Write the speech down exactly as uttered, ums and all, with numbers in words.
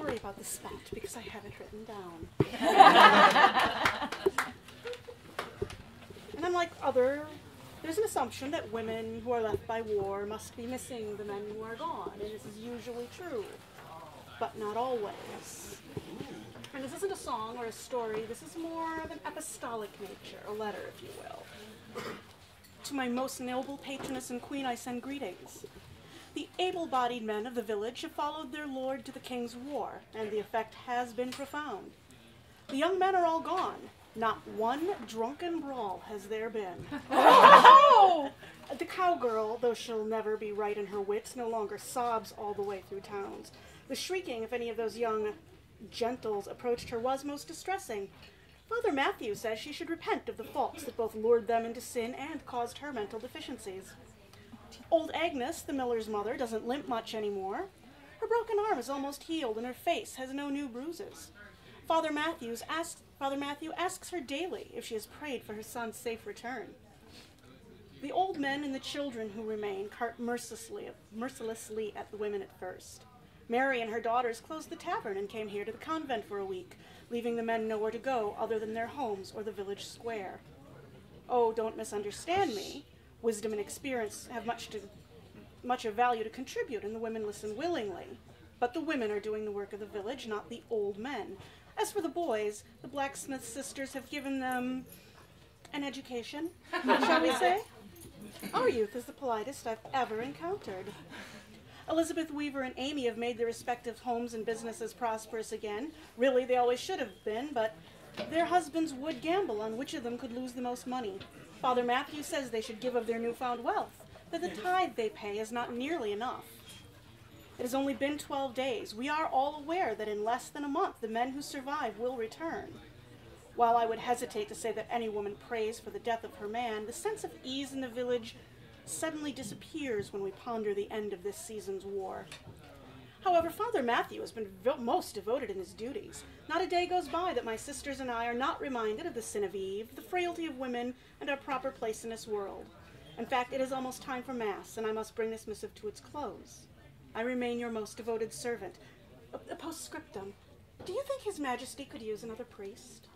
worry about the spat because I have it written down. And I'm like, other, there's an assumption that women who are left by war must be missing the men who are gone, and this is usually true, but not always. And this isn't a song or a story, this is more of an epistolic nature, a letter, if you will. To my most noble patroness and queen I send greetings. The able-bodied men of the village have followed their lord to the king's war, and the effect has been profound. The young men are all gone. Not one drunken brawl has there been. Oh! The cowgirl, though she'll never be right in her wits, no longer sobs all the way through towns. The shrieking, if any of those young gentles approached her, was most distressing. Father Matthew says she should repent of the faults that both lured them into sin and caused her mental deficiencies. Old Agnes, the miller's mother, doesn't limp much anymore. Her broken arm is almost healed, and her face has no new bruises. Father, Matthews asks, Father Matthew asks her daily if she has prayed for her son's safe return. The old men and the children who remain cart mercilessly, mercilessly at the women at first. Mary and her daughters closed the tavern and came here to the convent for a week, leaving the men nowhere to go other than their homes or the village square. Oh, don't misunderstand me. Wisdom and experience have much to, much of value to contribute, and the women listen willingly. But the women are doing the work of the village, not the old men. As for the boys, the blacksmith sisters have given them an education, shall we say? Our youth is the politest I've ever encountered. Elizabeth Weaver and Amy have made their respective homes and businesses prosperous again. Really, they always should have been, but their husbands would gamble on which of them could lose the most money. Father Matthew says they should give of their newfound wealth, that the tithe they pay is not nearly enough. It has only been twelve days. We are all aware that in less than a month, the men who survive will return. While I would hesitate to say that any woman prays for the death of her man, the sense of ease in the village suddenly disappears when we ponder the end of this season's war. However, Father Matthew has been most devoted in his duties. Not a day goes by that my sisters and I are not reminded of the sin of Eve, the frailty of women, and our proper place in this world. In fact, it is almost time for Mass, and I must bring this missive to its close. I remain your most devoted servant. A, a postscriptum. Do you think His Majesty could use another priest?